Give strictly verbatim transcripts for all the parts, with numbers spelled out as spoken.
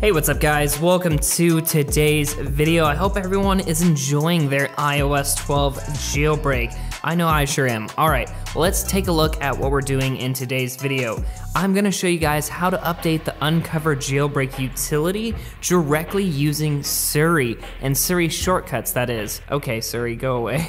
Hey, what's up guys? Welcome to today's video. I hope everyone is enjoying their i O S twelve jailbreak. I know I sure am. All right, let's take a look at what we're doing in today's video. I'm gonna show you guys how to update the Uncover jailbreak utility directly using Siri and Siri shortcuts, that is. Okay, Siri, go away.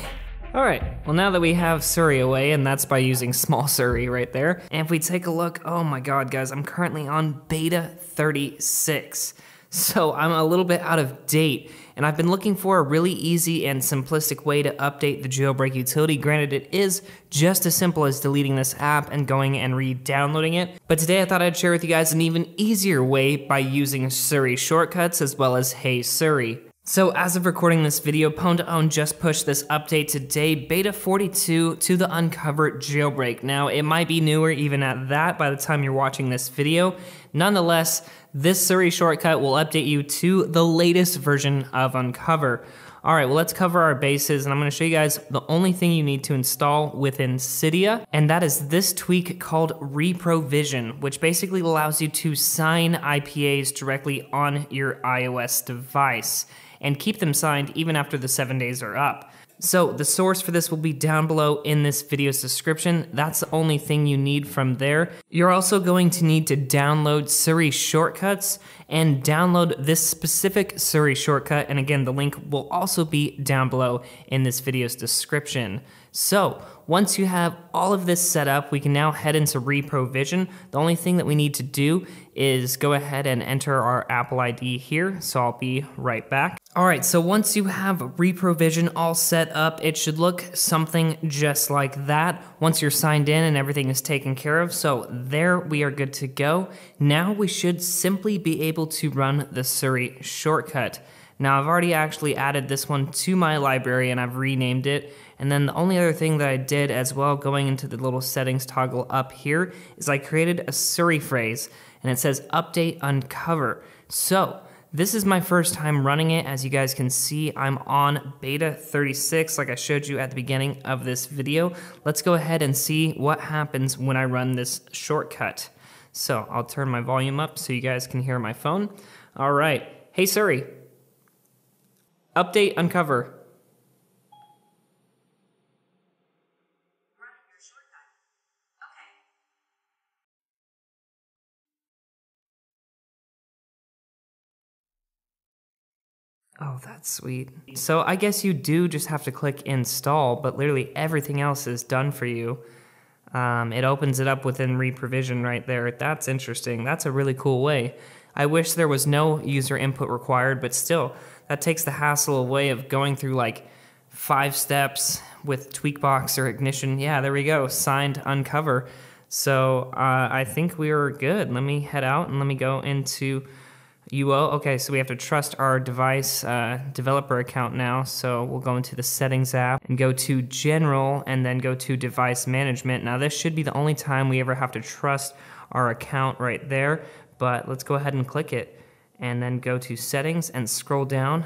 All right, well now that we have Siri away, and that's by using small Siri right there, and if we take a look, oh my God, guys, I'm currently on beta thirty-six. So I'm a little bit out of date, and I've been looking for a really easy and simplistic way to update the jailbreak utility. Granted, it is just as simple as deleting this app and going and re-downloading it. But today I thought I'd share with you guys an even easier way by using Siri shortcuts as well as Hey Siri. So as of recording this video, Pwn to Own just pushed this update today, beta forty-two, to the Uncover jailbreak. Now, it might be newer even at that by the time you're watching this video. Nonetheless, this Siri shortcut will update you to the latest version of Uncover. All right, well, let's cover our bases, and I'm gonna show you guys the only thing you need to install within Cydia, and that is this tweak called Reprovision, which basically allows you to sign I P As directly on your iOS device and keep them signed even after the seven days are up. So the source for this will be down below in this video's description. That's the only thing you need from there. You're also going to need to download Siri shortcuts and download this specific Siri shortcut. And again, the link will also be down below in this video's description. So once you have all of this set up, we can now head into Reprovision. The only thing that we need to do is go ahead and enter our Apple I D here. So I'll be right back. All right, so once you have Reprovision all set up, it should look something just like that once you're signed in and everything is taken care of. So there, we are good to go. Now we should simply be able to run the Siri shortcut. Now I've already actually added this one to my library and I've renamed it. And then the only other thing that I did as well, going into the little settings toggle up here, is I created a Siri phrase and it says update Uncover. So this is my first time running it. As you guys can see, I'm on beta thirty-six, like I showed you at the beginning of this video. Let's go ahead and see what happens when I run this shortcut. So I'll turn my volume up so you guys can hear my phone. All right, hey Siri, update Uncover. Oh, that's sweet. So I guess you do just have to click install, but literally everything else is done for you. Um, it opens it up within Reprovision right there. That's interesting. That's a really cool way. I wish there was no user input required, but still, that takes the hassle away of going through like five steps with TweakBox or Ignition. Yeah, there we go, signed Uncover. So uh, I think we are good. Let me head out and let me go into U O. Okay, so we have to trust our device uh, developer account now. So we'll go into the settings app and go to general and then go to device management. Now this should be the only time we ever have to trust our account right there, but let's go ahead and click it and then go to settings and scroll down.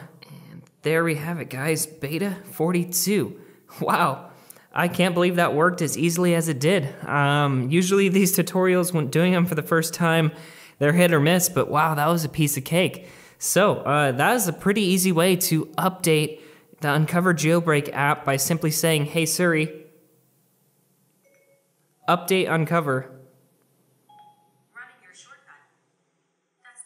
And there we have it guys, beta forty-two. Wow. I can't believe that worked as easily as it did. Um, usually these tutorials, when doing them for the first time, they're hit or miss, but wow, that was a piece of cake. So uh, that is a pretty easy way to update the Uncover jailbreak app by simply saying, hey Siri, update Uncover. Running your shortcut. That's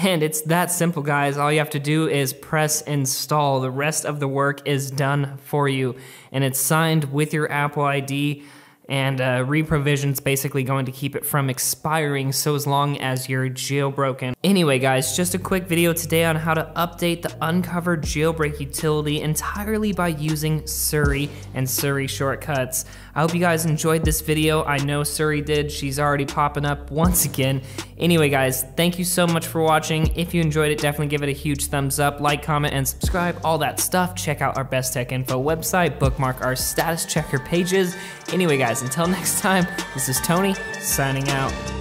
done. And it's that simple, guys. All you have to do is press install. The rest of the work is done for you, and it's signed with your Apple I D. And uh, Reprovision's basically going to keep it from expiring so as long as you're jailbroken. Anyway guys, just a quick video today on how to update the Uncover jailbreak utility entirely by using Siri and Siri shortcuts. I hope you guys enjoyed this video. I know Siri did, she's already popping up once again. Anyway guys, thank you so much for watching. If you enjoyed it, definitely give it a huge thumbs up, like, comment, and subscribe, all that stuff. Check out our Best Tech Info website, bookmark our status checker pages. Anyway guys, until next time, this is Tony signing out.